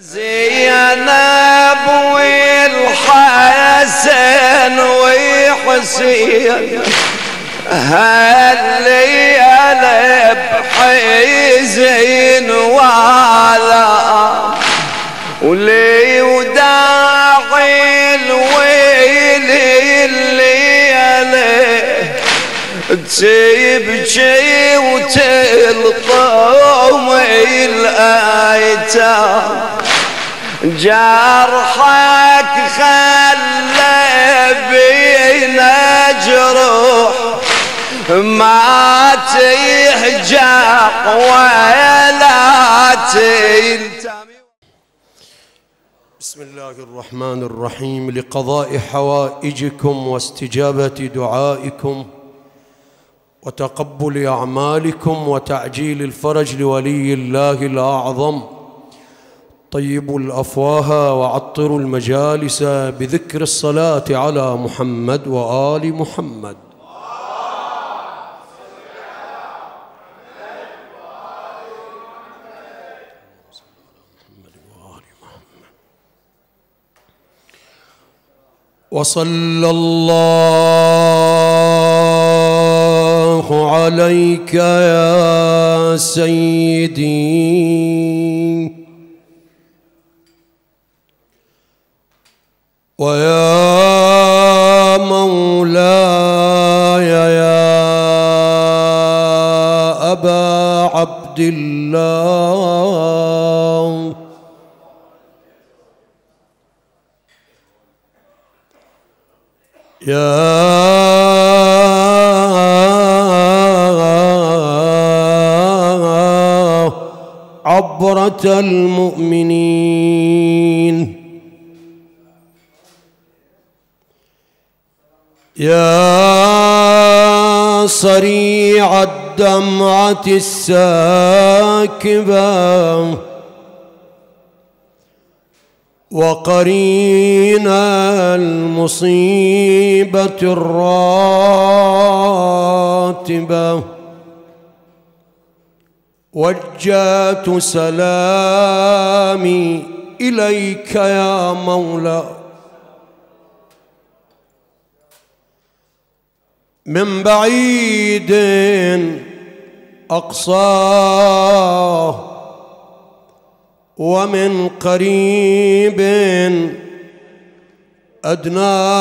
زينب والحسن وحسين هلي قلب حزين وعلا ولي وداعي الويل اللي عليه تبكي وتلطم الايتام جرحك خلى بينا جروح ما تحجق ولا تنتمي. بسم الله الرحمن الرحيم. لقضاء حوائجكم واستجابة دعائكم وتقبل أعمالكم وتعجيل الفرج لولي الله الأعظم، طيبوا الأفواه وعطروا المجالس بذكر الصلاة على محمد وآل محمد. وصلى الله عليك يا سيدي ويا مولاي يا أبا عبد الله يا عبرة المؤمنين يا صريع الدمعة الساكبة وقرين المصيبة الراتبة وجهت سلامي إليك يا مولى من بعيد أقصاه ومن قريب أدناه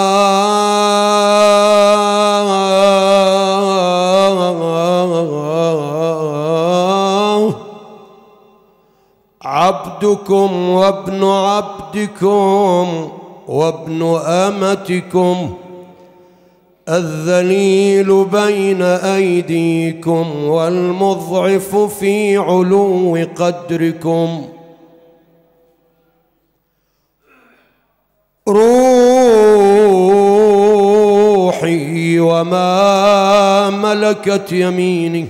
عبدكم وابن عبدكم وابن أمتكم الذليل بين أيديكم والمضعف في علو قدركم روحي وما ملكت يميني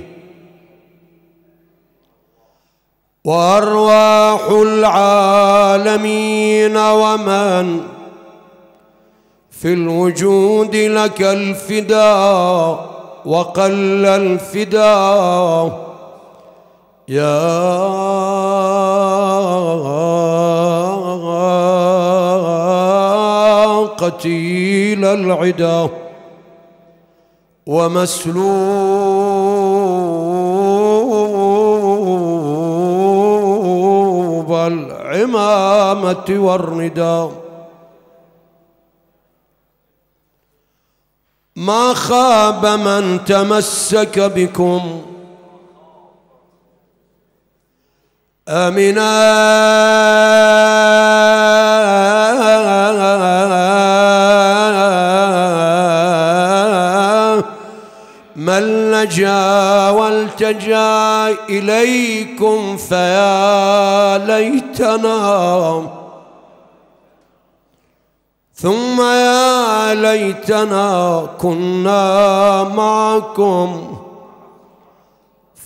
وأرواح العالمين ومن في الوجود لك الفداء وقل الفداء يا قتيل العدا ومسلوب العمامة والرداء ما خاب من تمسك بكم أمنا من لجا والتجا إليكم فيا ليتنا ثم يا ليتنا كنا معكم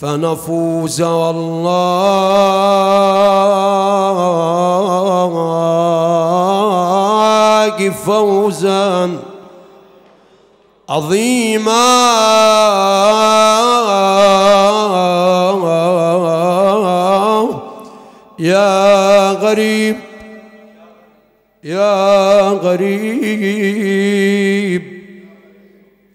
فنفوز والله فوزا عظيما. يا غريب يا غريب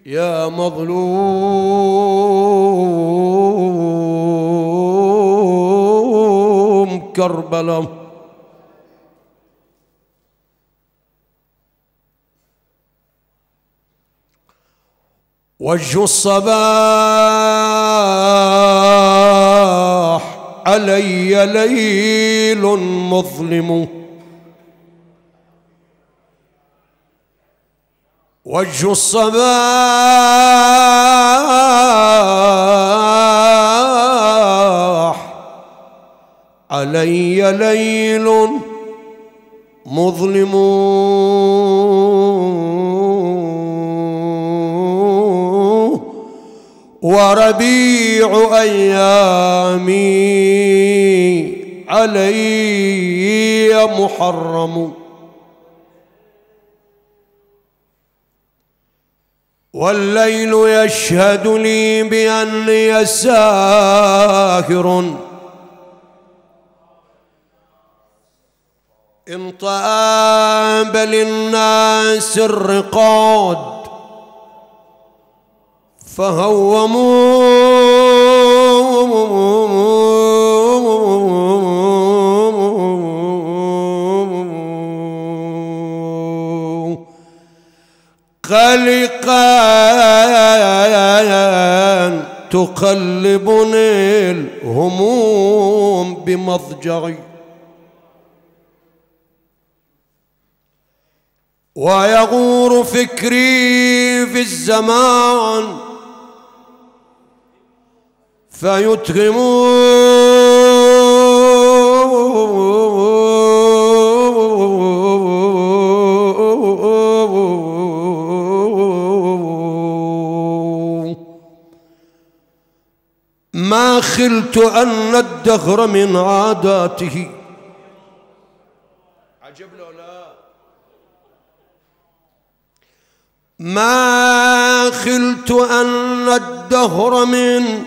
يا مظلوم كربلاء. وجه الصباح علي ليل مظلم، وجه الصباح علي ليل مظلم، وربيع أيامي علي محرم، والليل يشهد لي بأني ساهر، إن طاب للناس الرقاد فهوموا قلقا تقلبني الهموم بمضجعي، ويغور فكري في الزمان فيتهم ما خلت أن الدهر من عاداته. عجب لو لا ما خلت أن الدهر من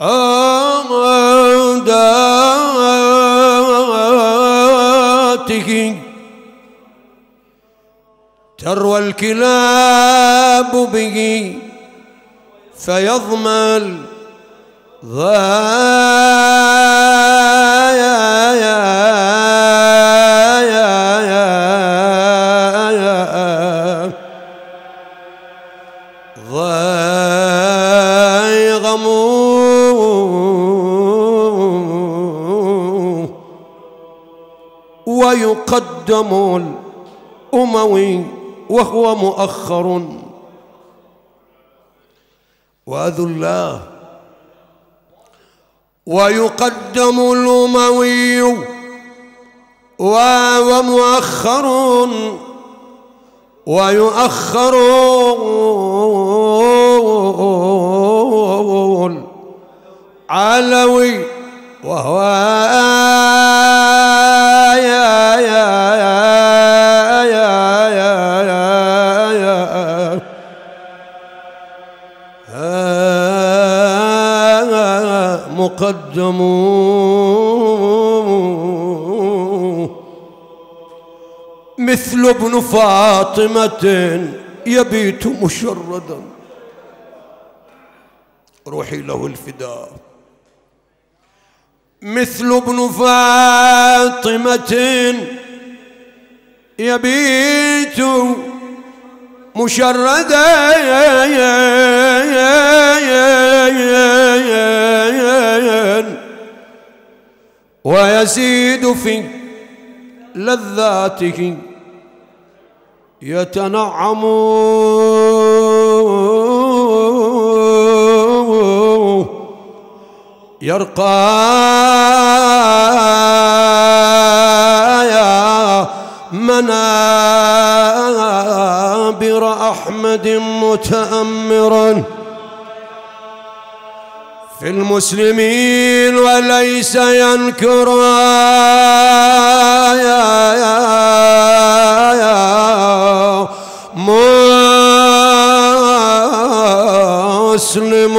عاداته تروى الكلاب به فيظمى ويقدم الأموي وهو مؤخر، وأذلاه ويقدم الأموي وهو مؤخر ويؤخر علوي وهو مقدم، مثل ابن فاطمة يبيت مشردا، روحي له الفداء. مثل ابن فاطمة يبيت مشردا، ويزيد في لذاته يتنعم، يرقى يا منابر أحمد متأمرا في المسلمين وليس ينكرا، يا مسلم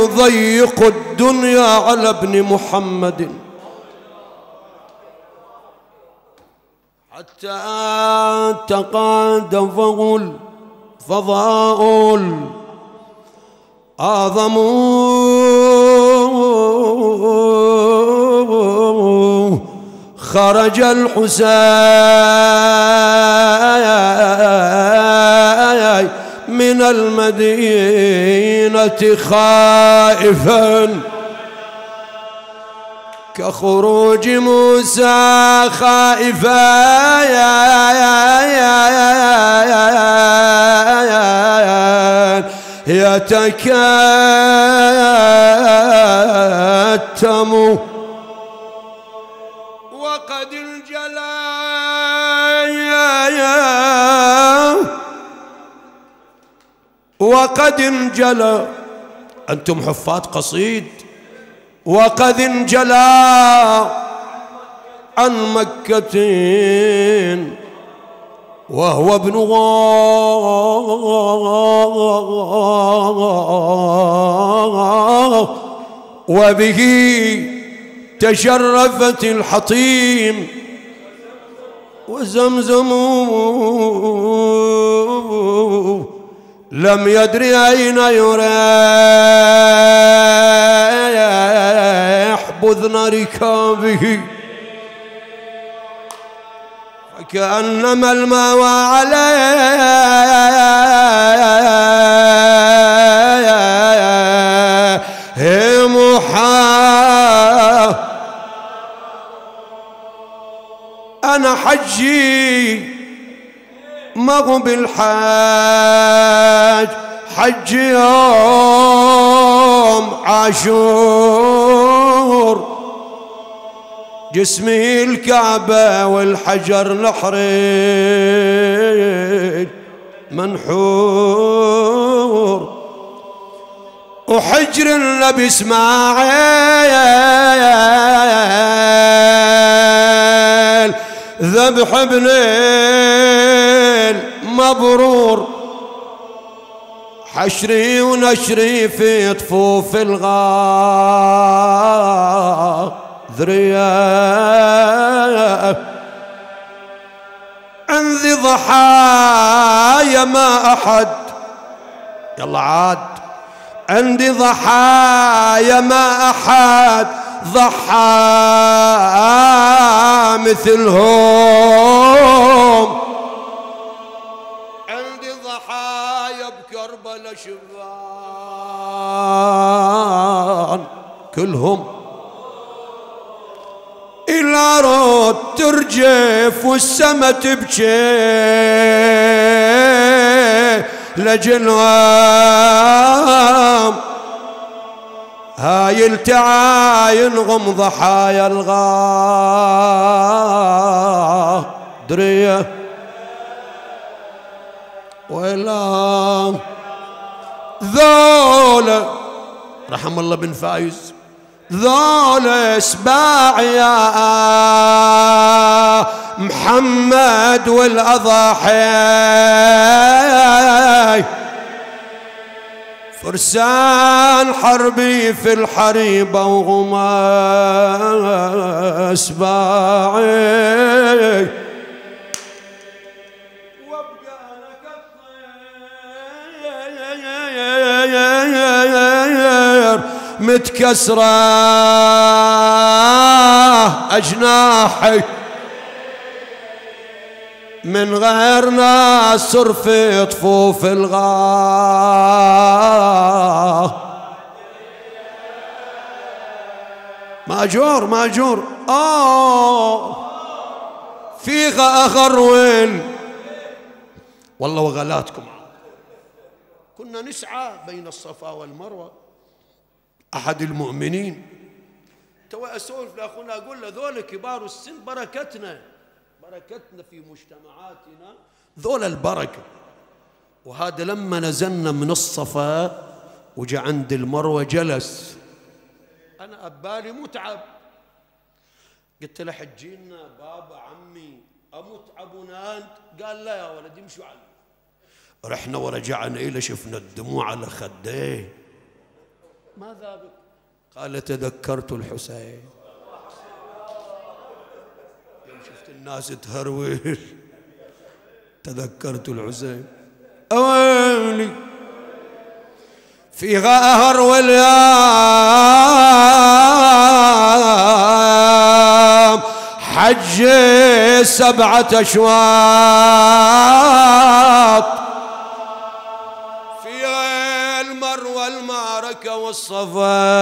يضيق الدنيا على ابن محمد حتى تقادفه الفضائل أعظم خرج الحسين من المدينة خائفا كخروج موسى خائفا يتكتم وقد انجلى وقد انجلى. أنتم حفاظ قصيد. وقد انجلى عن مكة وهو ابن غار وبه تشرفت الحطيم وزمزم لم يدر أين يريح بذن ركابه فكأنما الماوى عليه محا. أنا حجي مغو بالحاج حج يوم عاشور جسمي الكعبة والحجر الأحرج منحور وحجر النبي اسماعيل ذبح ابنين مبرور حشري ونشري في طفوف الغار ذرياء انذي ضحايا ما احد يلا عاد عندي ضحايا ما احد ضحى مثلهم عندي ضحايا بكربلاء شبان كلهم الارض ترجف والسما تبكي لجنوام هاي التعاين غم ضحايا الغادرية ولا ذولا رحم الله بن فايز ذول اسباع يا محمد والاضاحي فرسان حربي في الحريبه وهم اسباعي وابقى انا كالطير متكسرة أجناحي من غير ناصر في طفوف الغار ماجور ماجور في غاغر وين والله وغلاتكم. كنا نسعى بين الصفا والمروة أحد المؤمنين توي أسولف لأخونا أقول له ذول كبار السن بركتنا في مجتمعاتنا ذول البركة. وهذا لما نزلنا من الصفا وجا عند المروة جلس أنا أبالي متعب قلت له حجينا بابا عمي أمتعب أنت؟ قال لا يا ولدي امشوا علي. رحنا ورجعنا إلى شفنا الدموع على خديه ماذا بك؟ قال تذكرت الحسين. يوم شفت الناس تهرول تذكرت الحسين. أويلي في غار ولا حج 7 أشواط المعركة والصفا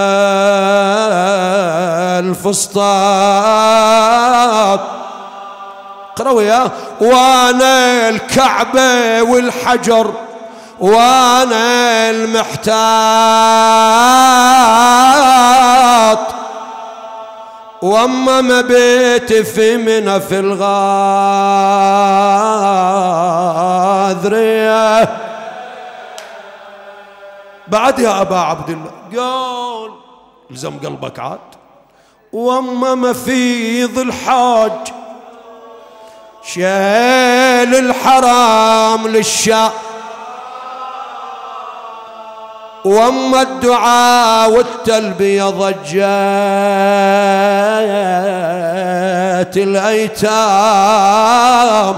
الفسطاط. اقرأوا يا وانا الكعبة والحجر وانا المحتاط واما ما بيت في منى في الغاذرية. بعد يا أبا عبد الله قال لزم قلبك عاد وأما مفيض الحاج شال الحرام للشام وأما الدعاء والتلبية ضجات الأيتام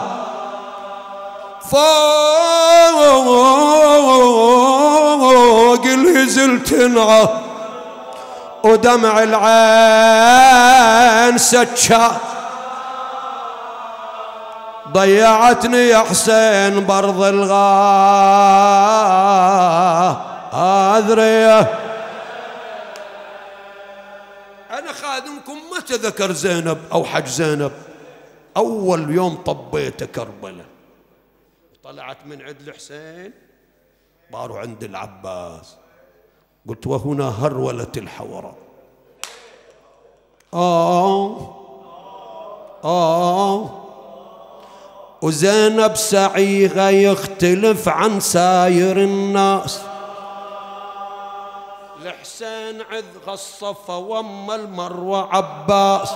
فوق الهزل تنعه ودمع العين سكا. ضيعتني يا حسين برض الغاذرية. أنا خادمكم متى ذكر زينب أو حج زينب؟ أول يوم طبيت كربلة طلعت من عند الحسين باروا عند العباس. قلت وهنا هرولت الحورة. وزينب سعيها يختلف عن ساير الناس. الحسين عذغ الصفا واما المروة عباس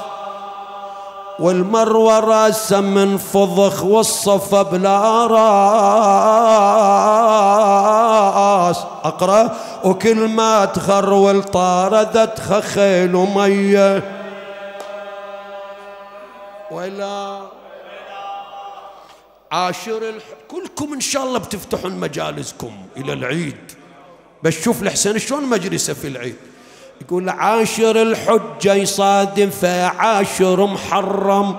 والمروة راسه من فضخ والصفا بلا راس. اقرا وكل ما تخرول طاردت خيل وميه ولا عاشر كلكم ان شاء الله بتفتحون مجالسكم الى العيد بس شوف الحسين شلون مجلسه في العيد. يقول عاشر الحجة يصادف عاشر محرم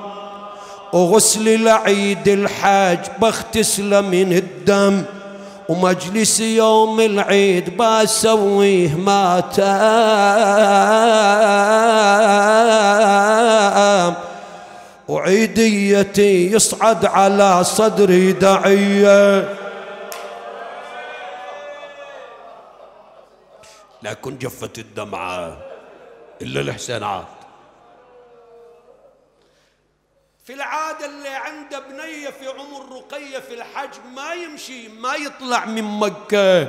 وغسل العيد الحاج بغتسله من الدم ومجلس يوم العيد بسويه ما تام وعيديتي يصعد على صدري دعية. لكن جفت الدمعة إلا الحسين عاد. في العادة اللي عنده بنية في عمر رقية في الحج ما يمشي ما يطلع من مكة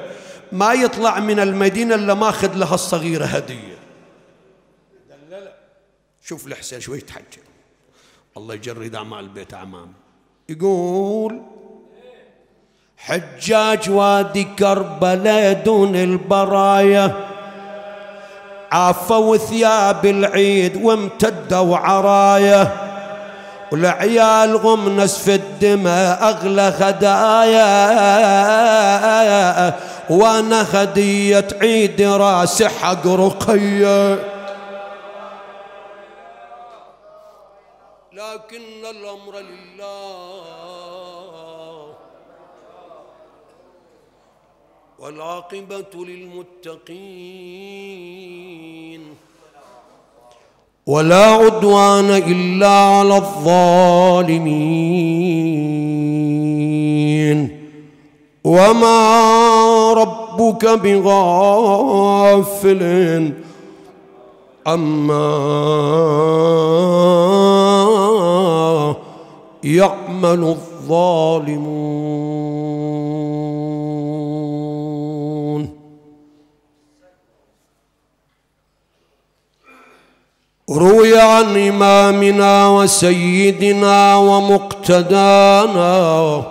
ما يطلع من المدينة إلا ماخذ لها الصغيرة هدية. دللة. شوف الحسين شوي يتحجب الله يجرد أعمال البيت أعمامه. يقول حجاج وادي كربلاء دون البرايا عافوا ثياب العيد وامتدوا عرايا ولعيالهم نسف الدماء أغلى هدايا وانا هدية عيد راسي حق رقية. لكن الأمر لله والعاقبة للمتقين ولا عدوان إلا على الظالمين وما ربك بغافل عما يعمل الظالمون. روي عن إمامنا وسيدنا ومقتدانا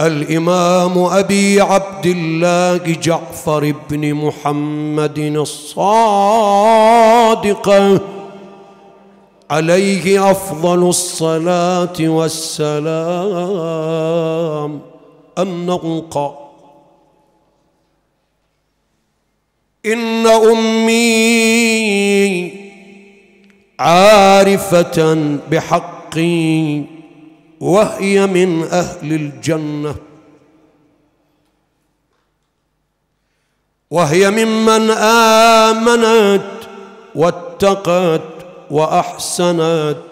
الإمام أبي عبد الله جعفر بن محمد الصادق عليه أفضل الصلاة والسلام أنه قال: إن أمي عارفة بحقي وهي من أهل الجنة، وهي ممن آمنت واتقت وأحسنت،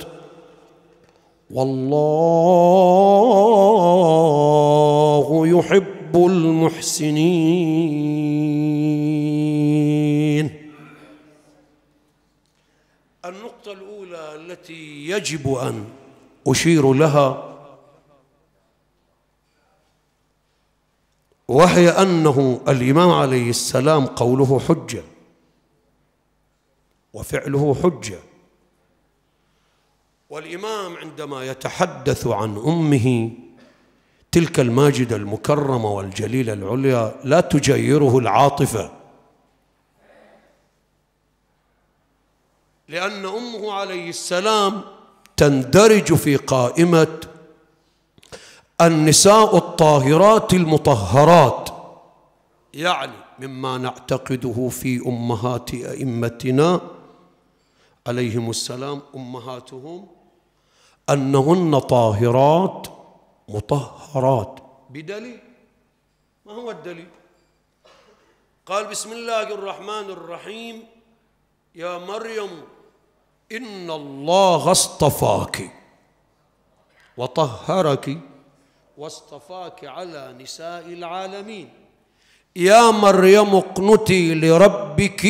والله يحب المحسنين. النقطة الأولى التي يجب أن أشير لها وهي أنه الإمام عليه السلام قوله حجة وفعله حجة، والإمام عندما يتحدث عن أمه تلك الماجدة المكرمة والجليلة العليا لا تجيره العاطفة، لأن أمه عليه السلام تندرج في قائمة النساء الطاهرات المطهرات، يعني مما نعتقده في أمهات أئمتنا عليهم السلام أمهاتهم أنهن طاهرات مطهرات، بدليل. ما هو الدليل؟ قال: بسم الله الرحمن الرحيم، يا مريم إن الله اصطفاك وطهرك واصطفاك على نساء العالمين، يا مريم اقنتي لربك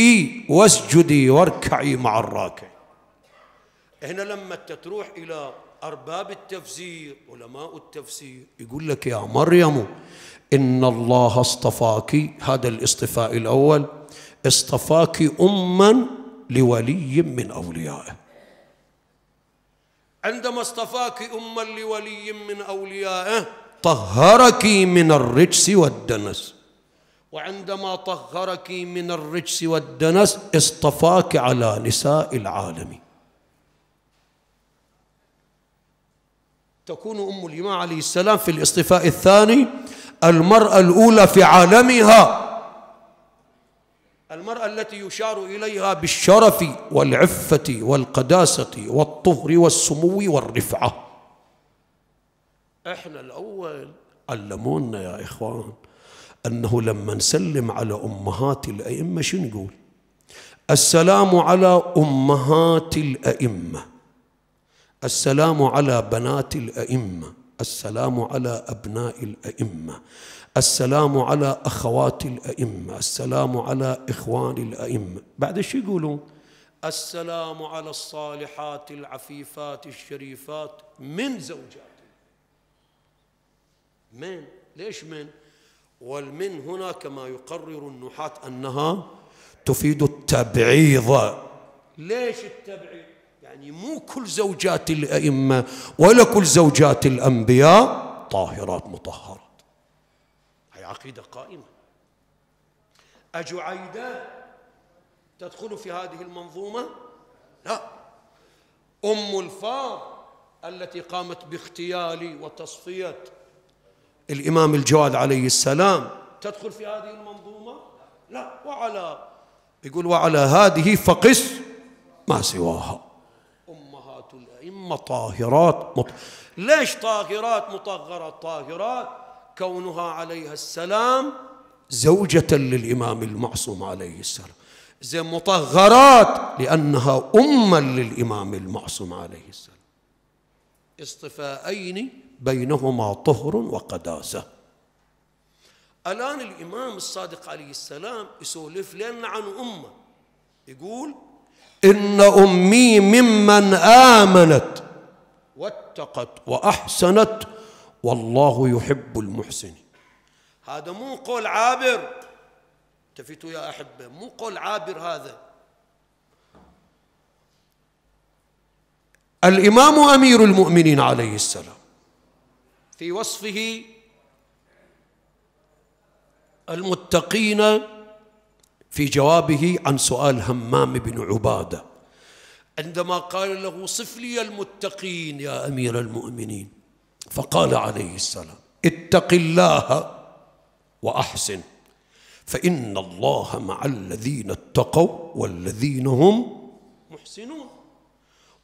واسجدي واركعي مع الراكع. هنا لما تروح إلى أرباب التفسير، علماء التفسير يقول لك يا مريم إن الله اصطفاك، هذا الاصطفاء الأول، اصطفاك أما لولي من أوليائه. عندما اصطفاك أما لولي من أوليائه طهرك من الرجس والدنس، وعندما طهرك من الرجس والدنس اصطفاك على نساء العالمين. تكون أم الإمام عليه السلام في الاصطفاء الثاني المرأة الأولى في عالمها، المرأة التي يشار إليها بالشرف والعفة والقداسة والطهر والسمو والرفعة. احنا الأول علمونا يا إخوان أنه لما نسلم على أمهات الأئمة شو نقول؟ السلام على أمهات الأئمة، السلام على بنات الأئمة، السلام على أبناء الأئمة، السلام على أخوات الأئمة، السلام على إخوان الأئمة. بعد شو يقولون؟ السلام على الصالحات العفيفات الشريفات من زوجات. من؟ ليش من؟ والمن هنا كما يقرر النحاة أنها تفيد التبعيض. ليش التبعيض؟ يعني مو كل زوجات الأئمة ولا كل زوجات الأنبياء طاهرات مطهرات، هي عقيدة قائمة. أجعيدة تدخل في هذه المنظومة؟ لا. أم الفاض التي قامت باختيال وتصفية الإمام الجواد عليه السلام تدخل في هذه المنظومة؟ لا. وعلى، يقول وعلى هذه فقس ما سواها. أمهات الأئمة طاهرات ليش طاهرات مطهرات؟ طاهرات كونها عليها السلام زوجة للإمام المعصوم عليه السلام، زي مطهرات لأنها أما للإمام المعصوم عليه السلام، اصطفاءين بينهما طهر وقداسة. الآن الإمام الصادق عليه السلام يسولف لنا عن أمه، يقول إن أمي ممن آمنت واتقت وأحسنت، والله يحب المحسنين. هذا مو قول عابر، التفتوا يا أحبة، مو قول عابر هذا. الإمام أمير المؤمنين عليه السلام في وصفه المتقين في جوابه عن سؤال همام بن عبادة عندما قال له صف لي المتقين يا أمير المؤمنين، فقال عليه السلام اتق الله وأحسن فإن الله مع الذين اتقوا والذين هم محسنون.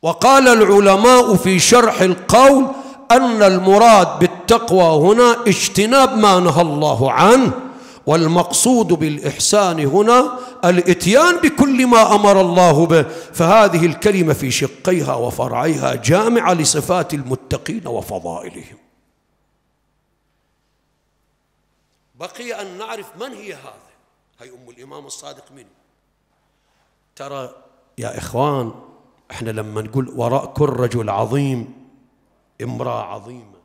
وقال العلماء في شرح القول أن المراد بالتقوى هنا اجتناب ما نهى الله عنه، والمقصود بالإحسان هنا الإتيان بكل ما أمر الله به، فهذه الكلمة في شقيها وفرعيها جامعة لصفات المتقين وفضائلهم. بقي أن نعرف من هي هذه، هي أم الإمام الصادق منه. ترى يا إخوان إحنا لما نقول وراء كل رجل عظيم امرأة عظيمة،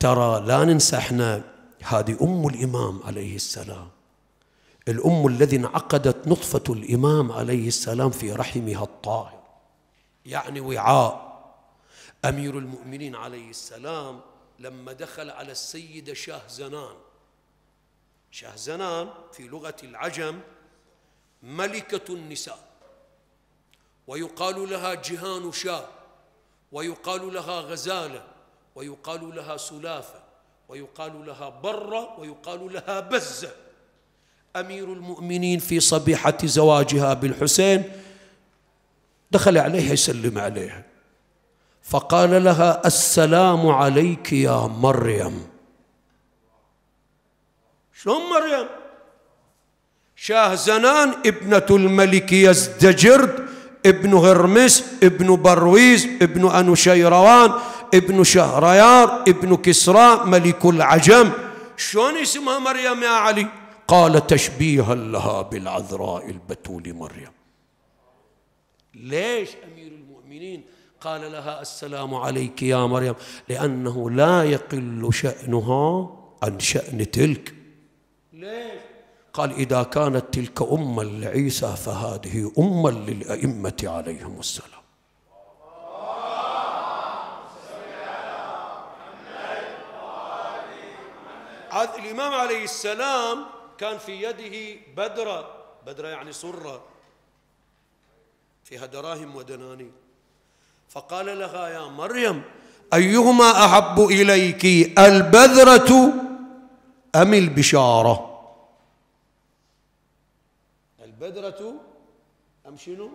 ترى لا ننسى إحنا هذه أم الإمام عليه السلام، الأم الذي انعقدت نطفة الإمام عليه السلام في رحمها الطاهر، يعني وعاء. أمير المؤمنين عليه السلام لما دخل على السيدة شاهزنان، شاهزنان في لغة العجم ملكة النساء، ويقال لها جهان شاه، ويقال لها غزالة، ويقال لها سلافة، ويقال لها برة، ويقال لها بزة. أمير المؤمنين في صبيحة زواجها بالحسين دخل عليها يسلم عليها، فقال لها السلام عليك يا مريم. شلون مريم؟ شاهزنان ابنة الملك يزدجرد ابن هرمس ابن برويز ابن أنوشيروان ابن شهريار ابن كسرى ملك العجم، شلون اسمها مريم يا علي؟ قال تشبيها لها بالعذراء البتول مريم. ليش أمير المؤمنين قال لها السلام عليك يا مريم؟ لأنه لا يقل شأنها عن شأن تلك. ليش؟ قال إذا كانت تلك أمًا لعيسى فهذه أمًا للأئمة عليهم السلام. عاد الإمام عليه السلام كان في يده بدرة، بدرة يعني صرة فيها دراهم ودنانير، فقال لها يا مريم أيهما أحب إليك البذرة أم البشارة؟ البذرة أم شنو؟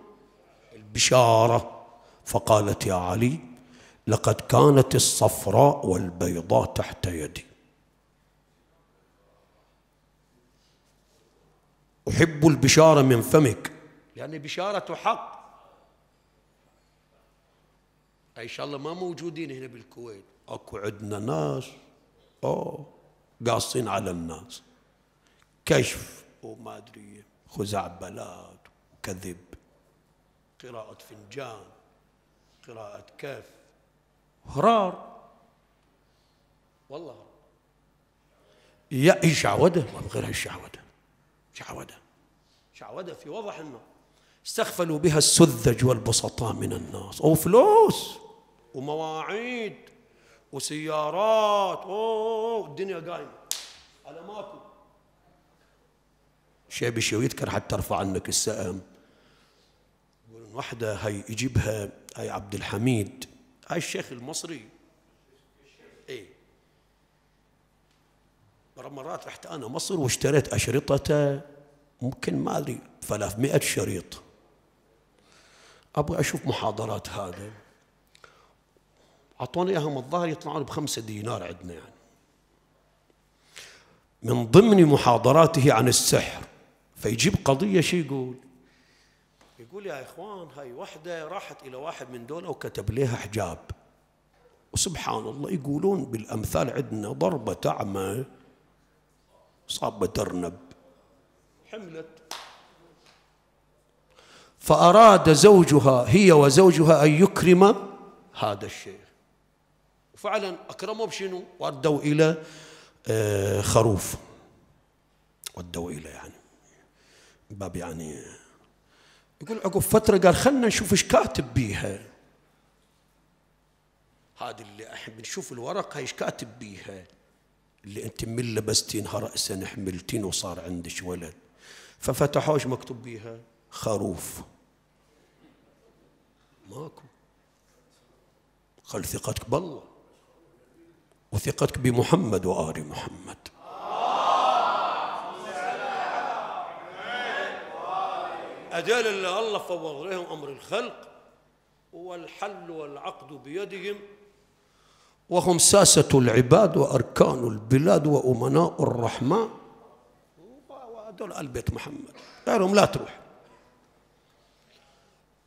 البشارة. فقالت يا علي لقد كانت الصفراء والبيضاء تحت يدي، أحب البشارة من فمك، لأن بشارة حق. إن شاء الله ما موجودين هنا بالكويت، أكو عندنا ناس قاصين على الناس، كشف وما أدري خزعبلات وكذب، قراءة فنجان، قراءة كف، هرار والله يا شعوذة، ما بغيرها الشعوذة، شعوذة في وضح النار. استغفلوا بها السذج والبسطاء من الناس، وفلوس ومواعيد وسيارات، الدنيا قايمه على ماكو شيء بشيء يذكر حتى ترفع عنك السقم. يقولون وحده هي يجيبها، هي عبد الحميد، هي الشيخ المصري. اي مرات رحت انا مصر واشتريت اشرطته، ممكن ما ادري 300 شريط، ابغى اشوف محاضرات هذا. اعطوني اياهم الظاهر يطلعون ب5 دينار عندنا يعني. من ضمن محاضراته عن السحر، فيجيب قضيه شو يقول؟ يقول يا اخوان هاي وحده راحت الى واحد من دول وكتب لها حجاب، وسبحان الله يقولون بالامثال عندنا ضربه تعمى صابه ترنب، حملت فأراد زوجها هي وزوجها أن يكرم هذا الشيخ، وفعلا أكرموا بشنو؟ وردوا إلى خروف، ودوا إلى يعني باب يعني. يقول عقب فترة قال خلنا نشوف إيش كاتب بيها، هذا اللي أحب نشوف الورقة إيش كاتب بيها. اللي انت من لبستينها رأسا حملتين وصار عندك ولد. ففتحوش مكتوب بيها خروف، ماكو. قال ثقتك بالله وثقتك بمحمد وآل محمد. أدل اللي الله فوض لهم أمر الخلق، والحل والعقد بيدهم، وهم ساسة العباد وأركان البلاد وأمناء الرحمن. وهذول آل بيت محمد، غيرهم لا تروح.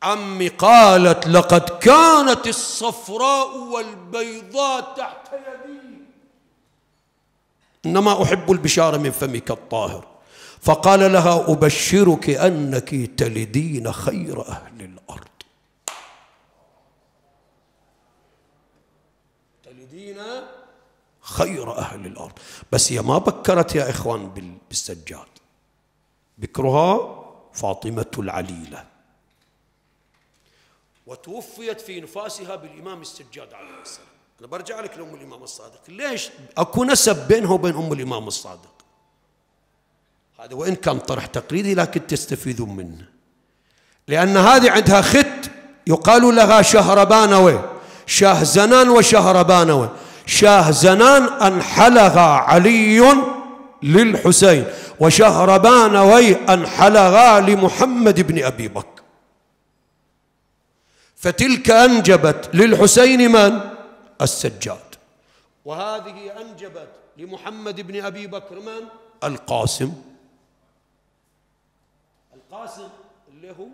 عمي قالت لقد كانت الصفراء والبيضاء تحت يدي، إنما أحب البشارة من فمك الطاهر. فقال لها أبشرك أنك تلدين خير أهل الأرض. تلدين خير أهل الأرض، بس هي ما بكرت يا إخوان بالسجاد، بكرها فاطمة العليلة، وتوفيت في نفاسها بالإمام السجاد عليه السلام. أنا برجع لك لأم الإمام الصادق، ليش أكو نسب بينها وبين أم الإمام الصادق؟ هذا وإن كان طرح تقليدي لكن تستفيدون منه، لأن هذه عندها خت يقال لها شهربانوة، شهزنان وشهربانوة. شهزنان أنحلها علي للحسين، وشهربانوي أنحلها لمحمد بن أبي بكر. فتلك أنجبت للحسين من؟ السجاد، وهذه أنجبت لمحمد بن أبي بكر من؟ القاسم. القاسم اللي هو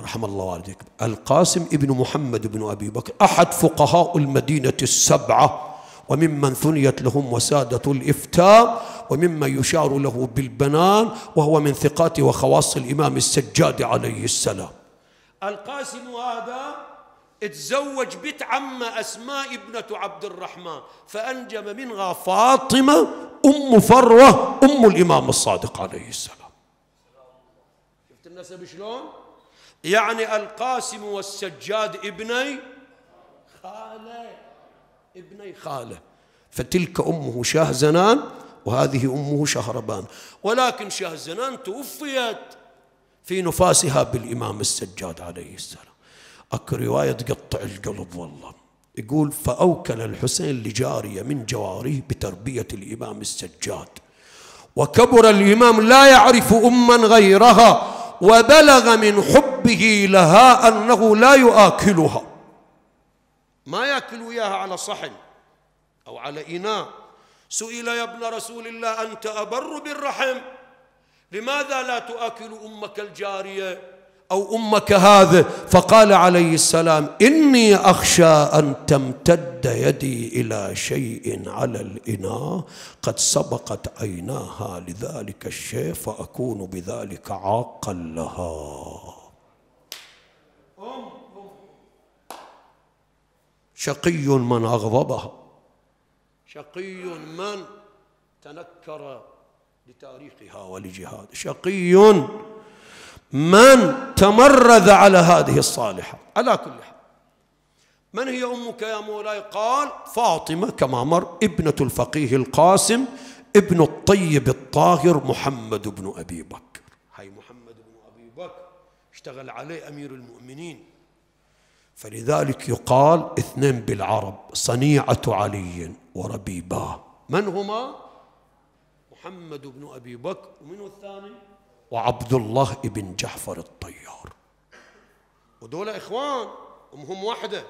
رحم الله والديك، القاسم ابن محمد بن أبي بكر أحد فقهاء المدينة السبعة، وممن ثنيت لهم وسادة الإفتاء، وممن يشار له بالبنان، وهو من ثقات وخواص الإمام السجاد عليه السلام. القاسم هذا اتزوج بنت عم أسماء ابنة عبد الرحمن، فأنجب منها فاطمة أم فروة أم الإمام الصادق عليه السلام. شفت النسب شلون؟ يعني القاسم والسجاد ابني خاله، ابني خاله. فتلك أمه شهزنان وهذه أمه شهربان، ولكن شهزنان توفيت في نفاسها بالإمام السجاد عليه السلام. أكو رواية تقطع القلب والله، يقول فأوكل الحسين لجارية من جواريه بتربية الإمام السجاد، وكبر الإمام لا يعرف أما غيرها، وبلغ من حبه لها أنه لا يؤكلها، ما يأكل وياها على صحن أو على إناء. سئل يا ابن رسول الله أنت أبر بالرحم، لماذا لا تؤكل أمك الجارية أو أمك هذا؟ فقال عليه السلام إني أخشى أن تمتد يدي إلى شيء على الإناء قد سبقت عيناها لذلك الشيء فأكون بذلك عاقا لها. شقي من أغضبها، شقي من تنكر لتاريخها ولجهاده، شقي من تمرد على هذه الصالحة. على كل حال، من هي أمك يا مولاي؟ قال فاطمة كما مر، ابنة الفقيه القاسم ابن الطيب الطاهر محمد بن أبي بكر. هاي محمد بن أبي بكر اشتغل عليه أمير المؤمنين، فلذلك يقال اثنين بالعرب صنيعة علي وربيباه. من هما؟ محمد بن أبي بكر، ومن الثاني؟ وعبد الله بن جعفر الطيار. ودول إخوان أمهم واحدة،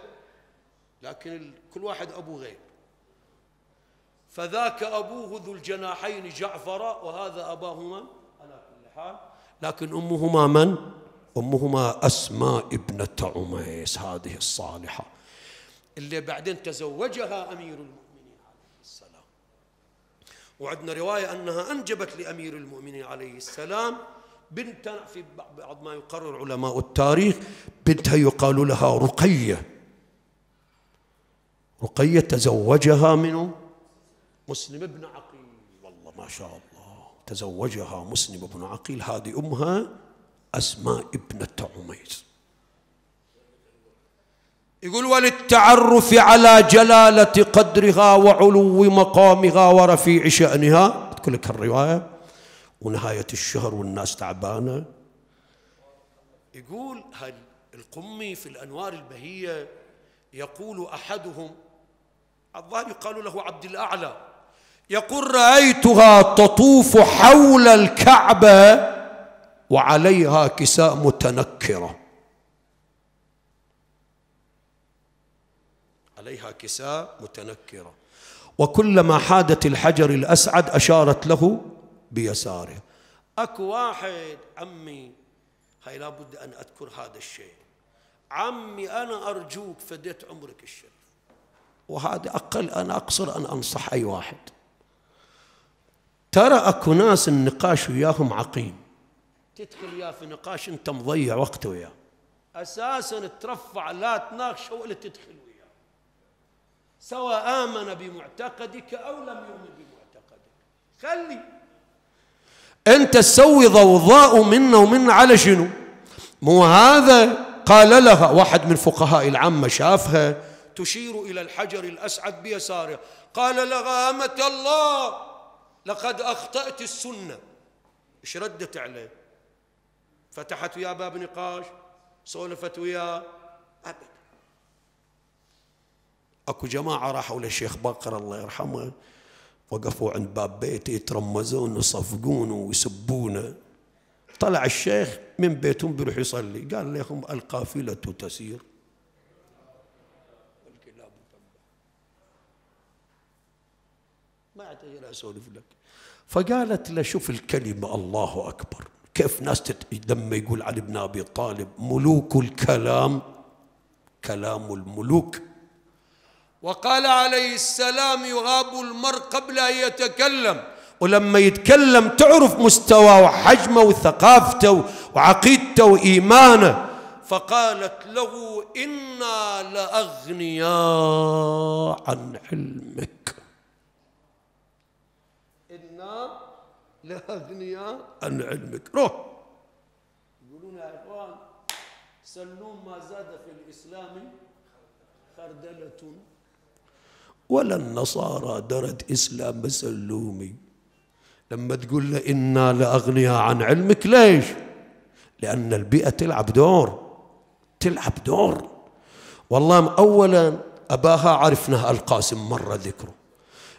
لكن كل واحد أبو غير. فذاك أبوه ذو الجناحين جعفر، وهذا أباهما. على كل حال، لكن أمهما من؟ أمهما أسماء ابنة عميس، هذه الصالحة اللي بعدين تزوجها أمير المؤمنين عليه السلام. وعندنا رواية أنها أنجبت لأمير المؤمنين عليه السلام بنت، في بعض ما يقرر علماء التاريخ بنتها يقال لها رقية. رقية تزوجها منه مسلم بن عقيل، والله ما شاء الله، تزوجها مسلم بن عقيل. هذه أمها أسماء ابنة عميس. يقول وللتعرف على جلالة قدرها وعلو مقامها ورفيع شأنها. تقول لك هالرواية ونهاية الشهر والناس تعبانة. يقول القمي في الأنوار البهية يقول أحدهم، الظاهر قالوا له عبد الأعلى، يقول رأيتها تطوف حول الكعبة وعليها كساء متنكرة، عليها كساء متنكرة، وكلما حادت الحجر الأسعد أشارت له بيساره. أكو واحد عمي، هاي لابد أن أذكر هذا الشيء، عمي أنا أرجوك فديت عمرك الشريف، وهذا أقل أنا أقصر أن أنصح أي واحد. ترى أكو ناس النقاش وياهم عقيم، تدخل وياه في نقاش أنت مضيع وقت وياه، أساساً ترفع لا تناقشه ولا تدخل وياه، سواء آمن بمعتقدك أو لم يؤمن بمعتقدك. خلي أنت تسوي ضوضاء منه ومن على شنو؟ مو هذا قال لها واحد من فقهاء العامة، شافها تشير إلى الحجر الأسعد بيسارها، قال لها أمة الله لقد أخطأت السنة. إيش ردت عليه؟ فتحت وياه باب نقاش؟ سولفت وياه؟ أبدا. أكو جماعة راحوا للشيخ باقر الله يرحمه، وقفوا عند باب بيته يترمزون ويصفقون ويسبونه. طلع الشيخ من بيتهم بيروح يصلي، قال لهم القافلة تسير. ما عاد اسولف لك. فقالت له شوف الكلمة الله أكبر، كيف ناس لما يقول علي بن أبي طالب ملوك الكلام كلام الملوك، وقال عليه السلام يغاب المرء قبل أن يتكلم، ولما يتكلم تعرف مستواه وحجمه وثقافته وعقيدته وإيمانه. فقالت له إنا لأغنياء عن علمك، إنا لأغنياء عن علمك. روح يقولون يا إخوان سلوم ما زاد في الإسلام خردلة، ولا النصارى درت إسلام سلومي. لما تقول له إنا لأغنياء عن علمك، ليش؟ لأن البيئة تلعب دور، تلعب دور. والله أولا أباها عرفناه القاسم مرة ذكره.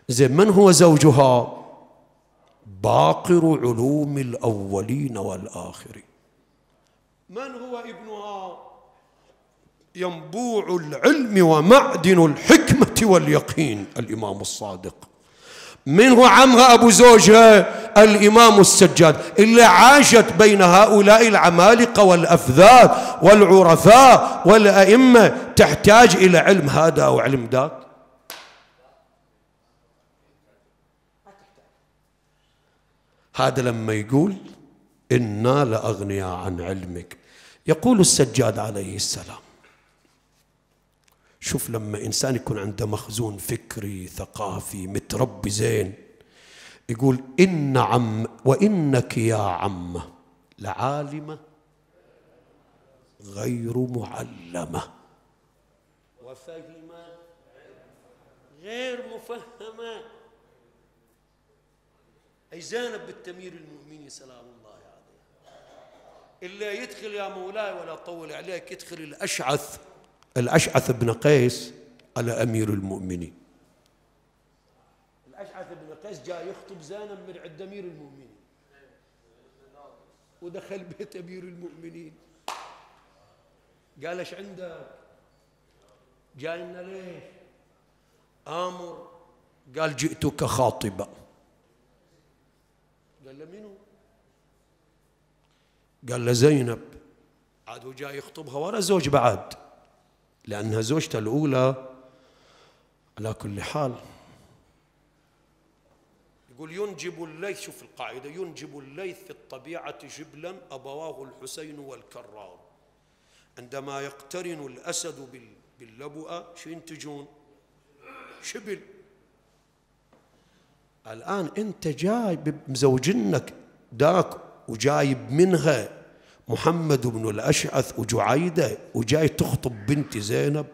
زين من هو زوجها؟ باقر علوم الأولين والآخرين. من هو ابنها؟ ينبوع العلم ومعدن الحكمة واليقين الإمام الصادق. من هو عمها أبو زوجها؟ الإمام السجاد، اللي عاشت بين هؤلاء العمالقة والأفذاذ والعرفاء والأئمة. تحتاج إلى علم هذا أو علم ذاك؟ هذا لما يقول إنا لأغنياء عن علمك. يقول السجاد عليه السلام شوف لما إنسان يكون عنده مخزون فكري ثقافي متربي زين، يقول إن عم وإنك يا عمة لعالمة غير معلمة وفهمة غير مفهمة. أي زينب بالتمير المؤمني سلام الله عليه، اللي يدخل يا مولاي ولا طول عليك يدخل الأشعث، الأشعث بن قيس على أمير المؤمنين. الأشعث بن قيس جاء يخطب زينب من عند أمير المؤمنين، ودخل بيت أمير المؤمنين قال ايش عندك؟ جاي لنا ليش؟ آمر. قال جئتك خاطبة. قال له منو؟ قال له زينب. عاد هو جاي يخطبها ورا زوج بعد، لأنها زوجته الأولى. على كل حال يقول ينجب الليث، شوف القاعدة، ينجب الليث في الطبيعة جبلا أبواه الحسين والكرار. عندما يقترن الأسد باللبؤة شو ينتجون؟ شبل. الآن أنت جايب مزوجنك داك وجايب منها محمد بن الأشعث وجعيدة، وجاي تخطب بنتي زينب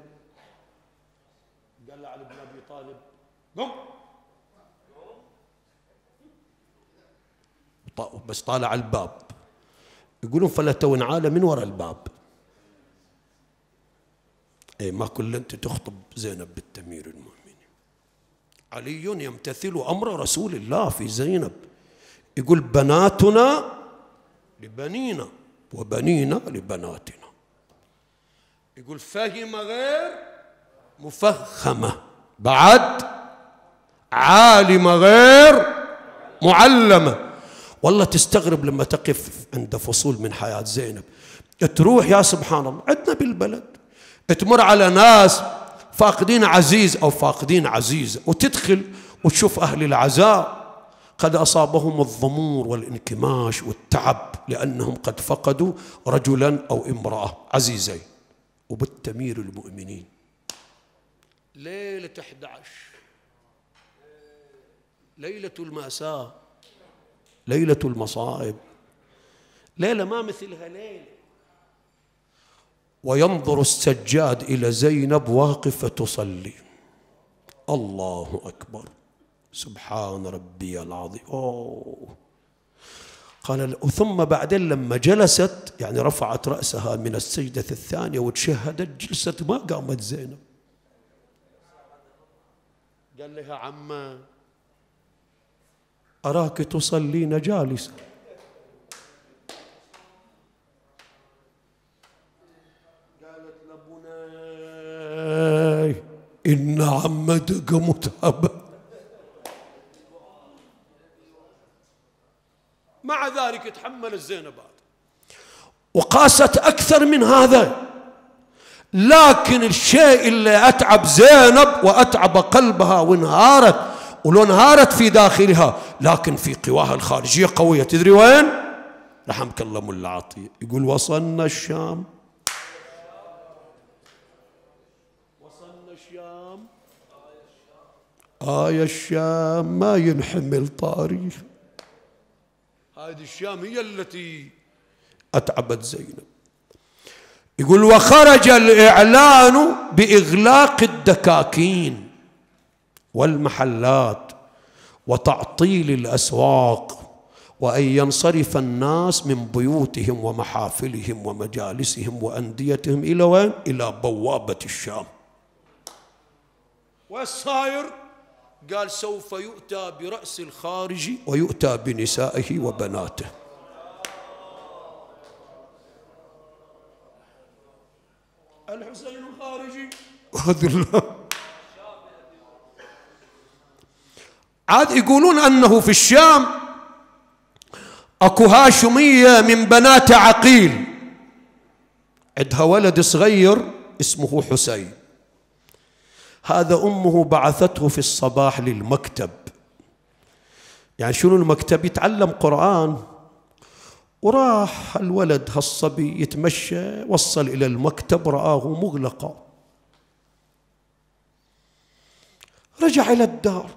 إلا علي بن أبي طالب. قم بس طالع الباب، يقولون فلتوا انعاله من وراء الباب. اي ما كل انت تخطب زينب بنت امير المؤمنين. علي يمتثل امر رسول الله في زينب، يقول بناتنا لبنينا وبنينا لبناتنا. يقول فهم غير مفخمة، بعد عالمة غير معلمة. والله تستغرب لما تقف عند فصول من حياة زينب، تروح يا سبحان الله عندنا بالبلد تمر على ناس فاقدين عزيز أو فاقدين عزيزة، وتدخل وتشوف أهل العزاء قد أصابهم الضمور والانكماش والتعب لأنهم قد فقدوا رجلا أو امرأة عزيزين. وبنت أمير المؤمنين ليلة 11 ليلة المأساة، ليلة المصائب، ليلة ما مثلها ليلة. وينظر السجاد إلى زينب واقفة تصلي. الله أكبر، سبحان ربي العظيم. أوه. قال ثم بعدين لما جلست، يعني رفعت رأسها من السجدة الثانية وتشهدت، جلست ما قامت زينب. قال لها عمّا أراك تصلين جالسة. قالت لبني إن عمتك متعبة. مع ذلك تحمل الزينب وقاست أكثر من هذا، لكن الشيء اللي أتعب زينب وأتعب قلبها وانهارت، ولو انهارت في داخلها لكن في قواها الخارجية قوية. تدري وين؟ رحمك الله ملا عطية، يقول وصلنا الشام، وصلنا الشام آية الشام ما ينحمل طاريخ. هذه الشام هي التي أتعبت زينب. يقول وخرج الإعلان بإغلاق الدكاكين والمحلات وتعطيل الأسواق، وأن ينصرف الناس من بيوتهم ومحافلهم ومجالسهم وأنديتهم إلى وين؟ إلى بوابة الشام. والصاير قال سوف يؤتى برأس الخارج ويؤتى بنسائه وبناته. الحسين الخارجي وهذا الله. عاد يقولون أنه في الشام أكو هاشمية من بنات عقيل عندها ولد صغير اسمه حسين، هذا أمه بعثته في الصباح للمكتب. يعني شنو المكتب؟ يتعلم قرآن. وراح الولد هالصبي يتمشى، وصل إلى المكتب رآه مغلقا، رجع إلى الدار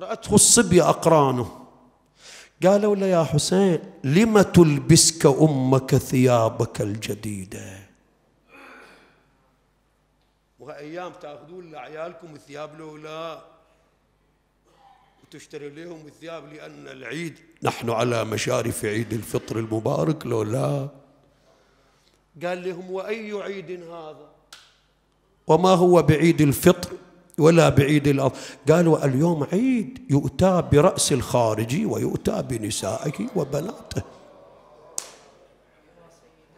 رأته الصبية أقرانه، قالوا له يا حسين لم تلبسك أمك ثيابك الجديدة؟ وهالأيام تأخذون لعيالكم الثياب الأولى وتشتري لهم الثياب، لأن العيد نحن على مشارف عيد الفطر المبارك لو لا. قال لهم وأي عيد هذا؟ وما هو بعيد الفطر ولا بعيد الأرض. قالوا اليوم عيد يؤتى برأس الخارجي ويؤتى بنسائه وبناته.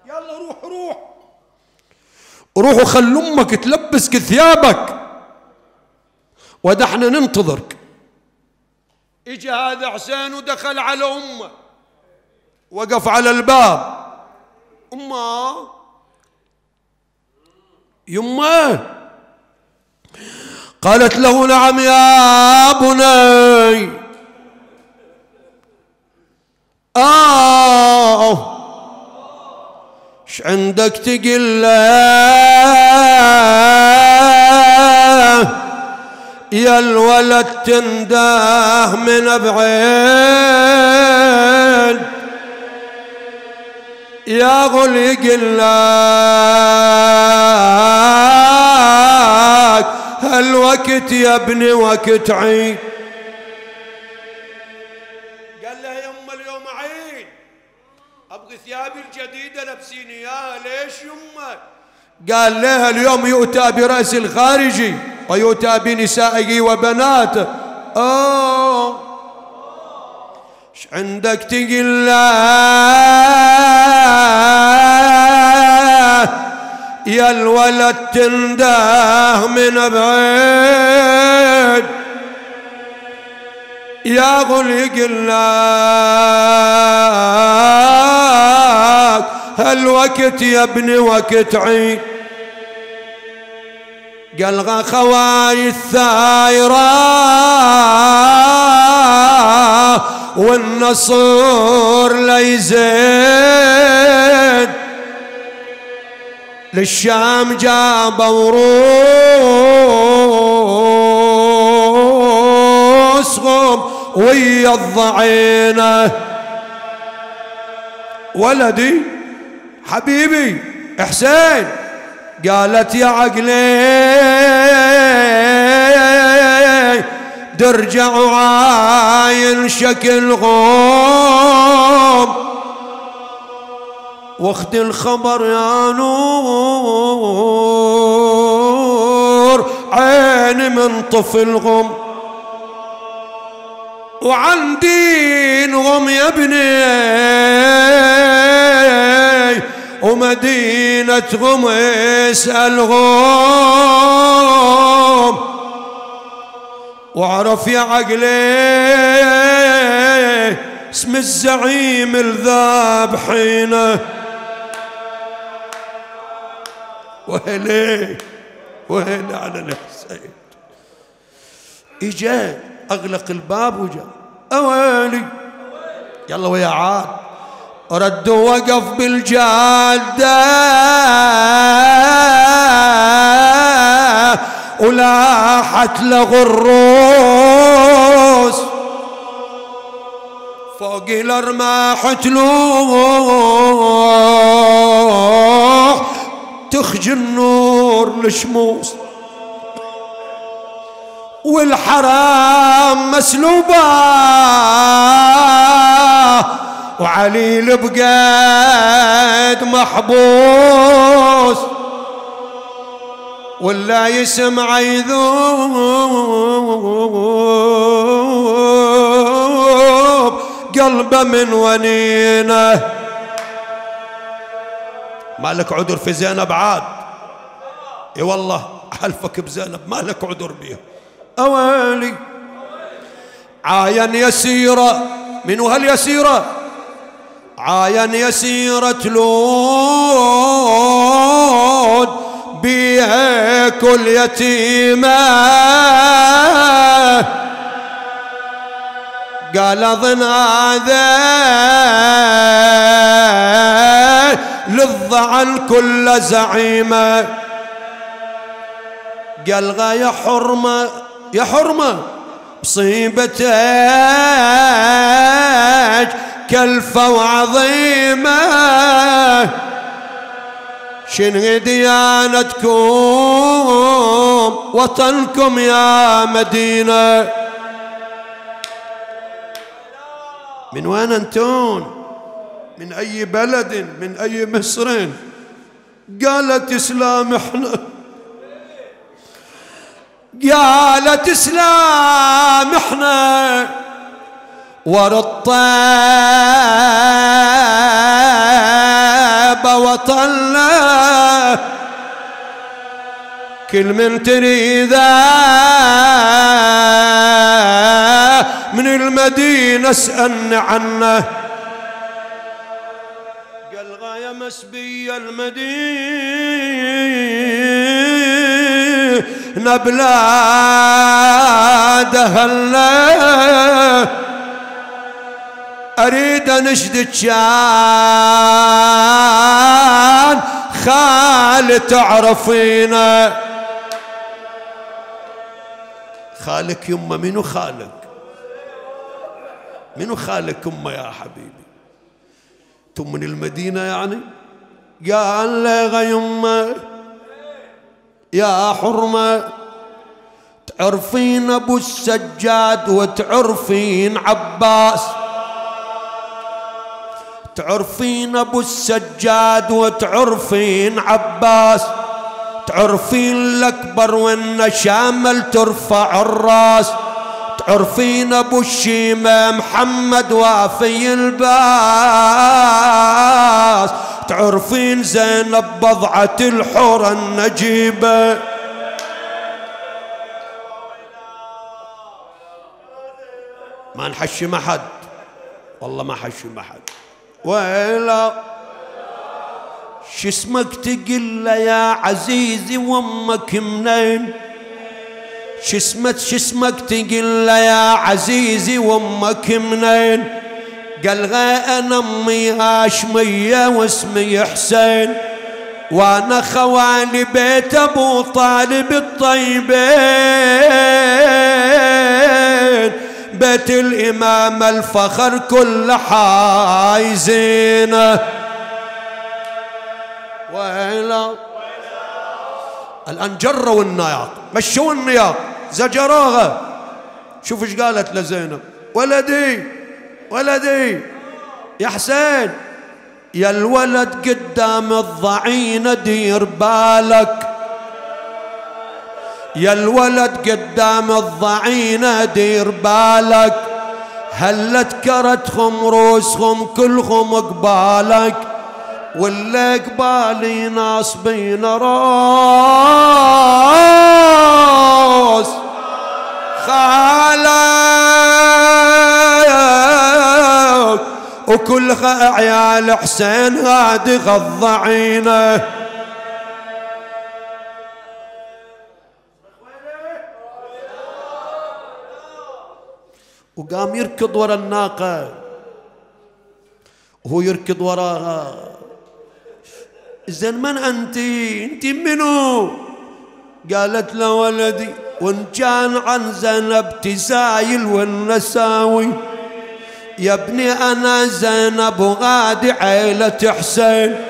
يلا روح روح روح وخل أمك تلبسك ثيابك ودحنا ننتظرك. اجى هذا حسين ودخل على أمه، وقف على الباب. أمه يمه، قالت له نعم يا بني. ايش عندك تقل له يا الولد تنداه من بعيد يا غل يقل لك هالوقت يا ابني وقت عيد. قال لها يما اليوم عيد، ابغي ثيابي الجديده لابسيني اياها. ليش يما؟ قال لها اليوم يؤتى براس الخارجي ويؤتى بنسائه وبناته. اش عندك تقل يا الولد تنده من بعيد يا غلق لك هالوقت يا ابني وقت عيد. قلغ خوالي الثايرة والنصر ليزيد للشام جابوا وروسهم ويا الضعينة. ولدي حبيبي حسين، قالت يا عقلي درجع عاين شكل غوم واخت الخبر يا نور عيني من طفل غم وعندين غم يا ابني ومدينة غم اسأل غم واعرف يا عقلي اسم الزعيم الذاب حينه. وهلي وهلي على الحسين. اجا اغلق الباب وجا اويلي يلا ويا عاد. رد وقف بالجاده ولاحت له الروس فوق الارماح تلوح تخجي النور لشموس والحرام مسلوبة وعلي البقاد محبوس ولا يسمع يذوب قلبه من ونينه. مالك عذر في زينب عاد؟ اي والله حلفك بزينب مالك عذر بيها. أوالي عاين يسيرة من وهاليسيرة عاين يسيرة لود بيها كل يتيمة قال أظن هذا للضعن كل زعيمة. قلغى يا حرمة يا حرمة مصيبتك كلفة وعظيمة شنو ديانتكم وطنكم يا مدينة. من وين انتون؟ من أي بلد؟ من أي مصر؟ قالت اسلام احنا. قالت اسلام احنا ورا الطيبة وطلنا كل من تريده من المدينة اسألني عنه. قلغا يا مسبية المدينة نبلاد هلا اريد انشدك شان خال تعرفينا. خالك يمه؟ منو خالك؟ منو خالك يمه يا حبيبي؟ تم من المدينه يعني؟ قال لها يمه يا حرمة تعرفين أبو السجاد وتعرفين عباس، تعرفين أبو السجاد وتعرفين عباس، تعرفين الأكبر والنشامل ترفع الراس، تعرفين أبو الشيمة محمد وافي الباس، تعرفين زينب بضعة الحورة النجيبة، ما نحشم أحد والله ما حشم أحد. ويلا شو اسمك تقل يا عزيزي وامك منين؟ شو اسمك تقل يا عزيزي وامك منين؟ قال انا امي هاشميه واسمي حسين، وانا خوالي بيت ابو طالب الطيبين، بيت الامام الفخر كل حايزينه. ويلا الان جروا النياط، مشوا النياط، زجراغه. شوف ايش قالت لزينب، ولدي ولدي يا حسين، يا الولد قدام الضعينه دير بالك، يا الولد قدام الضعينه دير بالك، هل تكرتهم روسهم كلهم قبالك، واللي قبالي ناصبين راس خالك، وكلها عيال حسين هادي غضعينه. وقام يركض ورا الناقة وهو يركض وراها. زين من أنتي؟ أنتي منو؟ قالت له ولدي، وإن كان عن زينب تسايل والنساوي، يا ابني أنا زينب وغادي عيلة حسين،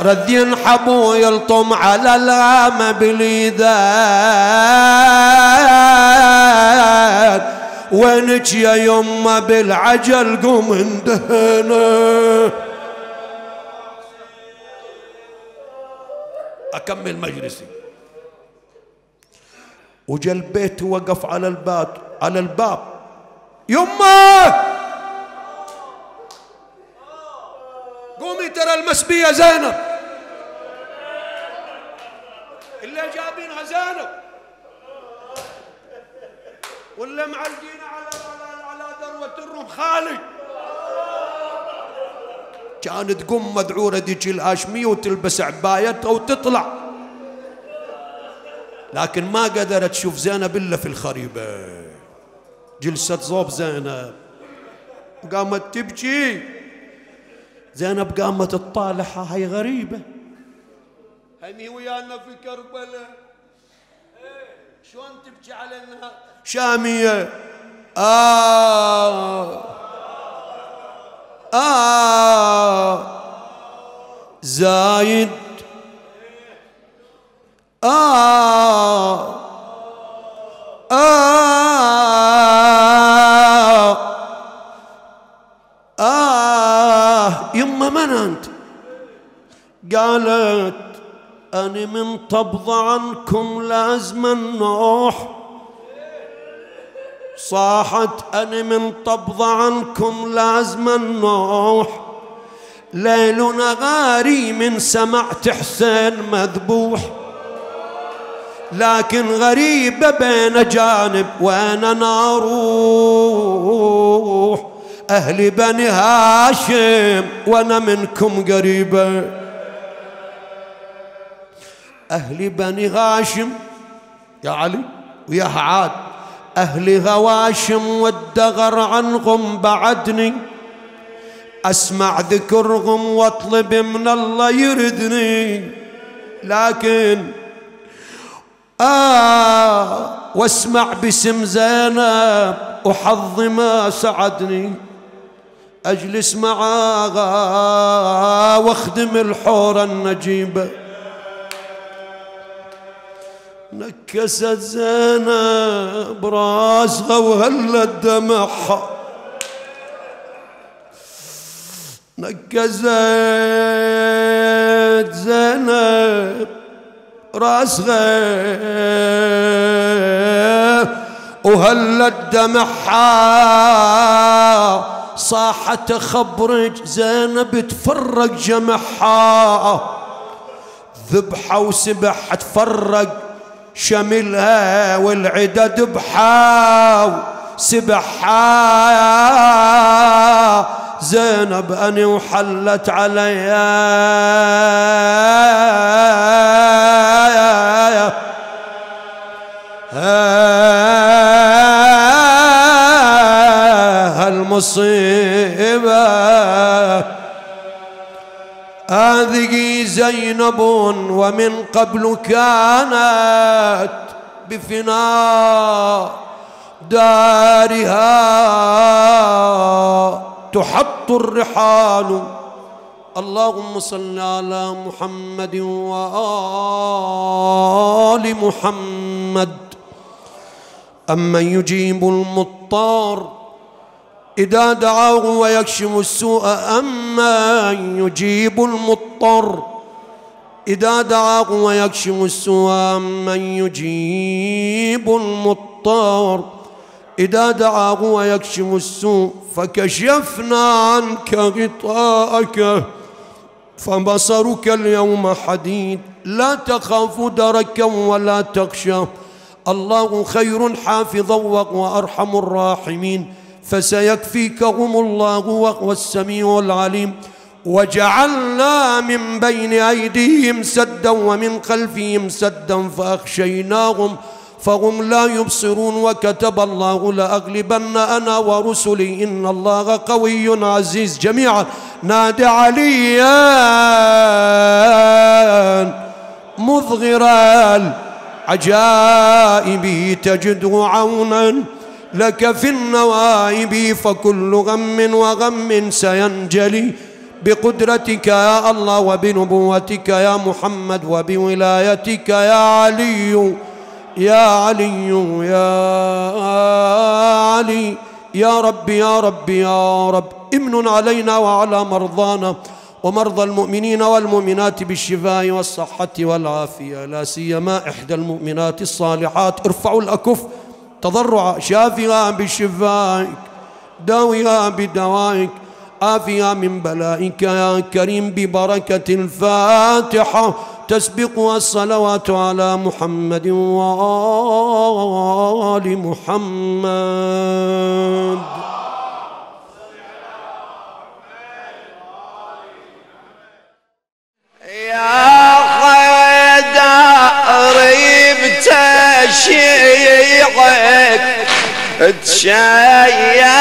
رد ينحب ويلطم على العامة بالإيدان، وينك يا يمه بالعجل قوم اندهنا. اكمل مجلسي. وجا البيت وقف على الباب، على الباب، يمه قومي ترى المسبيه زينب، اللي جايبينها زينب، ولا معلقين على ذروة الروم خالي. كانت تقوم مدعورة ديك الهاشمية وتلبس عبايتها وتطلع، لكن ما قدرت تشوف زينب إلا في الخريبة. جلسة صوب زينب قامت تبكي، زينب قامت تطالعها، هي غريبة، هي ويانا في كربلاء، شلون تبكي على انها شامية؟ زايد يما من أنت؟ قالت أنا من طبض عنكم لازم النوح، صاحت أنا من طبض عنكم لازم النوح، ليل نغاري من سمعت حسين مذبوح، لكن غريبة بين جانب وين أنا أروح، أهلي بني هاشم وأنا منكم قريبة، أهلي بني هاشم يا علي ويا عاد، أهلي هواشم والدغر عنهم بعدني، أسمع ذكرهم وأطلب من الله يردني، لكن واسمع باسم زينب وحظي ما سعدني، أجلس معاها واخدم الحورة النجيبة، نكست زينب براسها وهلت دمعها، نكست زينب راسها وهلت دمعها، صاحت خبرج زينب تفرق جمحها، ذبحة وسبحة تفرق شملها والعدا ذبحة وسبحة، زينب أني وحلت عليا المصيبة. هذه زينب ومن قبل كانت بفناء دارها تحط الرحال، اللهم صل على محمد وآل محمد. أمن يجيب المضطار إذا دعاه ويكشف السوء، أما يجيب المضطر إذا دعاه ويكشف السوء، أما يجيب المضطر إذا دعاه ويكشف السوء، فكشفنا عنك غطاءك فبصرك اليوم حديد، لا تخاف دركا ولا تخشى، الله خير حافظا وهو أرحم الراحمين، فسيكفيكهم الله وهو السميع العليم. وجعلنا من بين أيديهم سدا ومن خلفهم سدا فأخشيناهم فهم لا يبصرون، وكتب الله لأغلبن أنا ورسلي إن الله قوي عزيز. جميعا نادى عليا مظهرا عجائبه، تجده عونا لك في النوائب، فكل غم وغم سينجلي بقدرتك يا الله وبنبوتك يا محمد وبولايتك يا علي يا علي يا علي يا رب يا رب يا رب. امن علينا وعلى مرضانا ومرضى المؤمنين والمؤمنات بالشفاء والصحة والعافية، لا سيما إحدى المؤمنات الصالحات، ارفعوا الأكف تضرع، شافها بشفائك، داويها بدوائك، عافها من بلائك يا كريم، ببركة الفاتحة تسبقها الصلوات على محمد وآل محمد. يا شيعك تشيع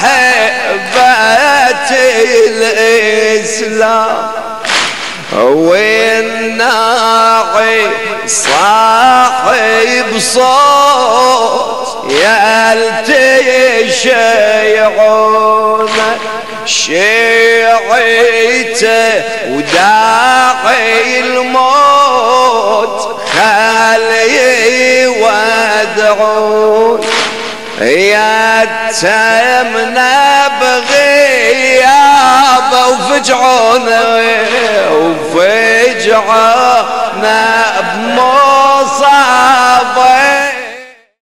حبة الإسلام والناعي صاحب صوت يالتي شيعونك شيعته وداعي الموت خلي ودعون، يا تمنا بغياب وفجعنا